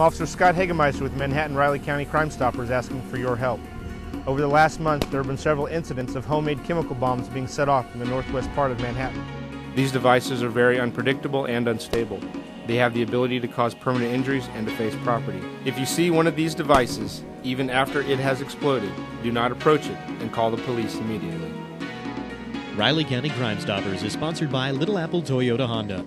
I'm Officer Scott Hagemeister with Manhattan-Riley County Crime Stoppers asking for your help. Over the last month, there have been several incidents of homemade chemical bombs being set off in the northwest part of Manhattan. These devices are very unpredictable and unstable. They have the ability to cause permanent injuries and to deface property. If you see one of these devices, even after it has exploded, do not approach it and call the police immediately. Riley County Crime Stoppers is sponsored by Little Apple Toyota Honda.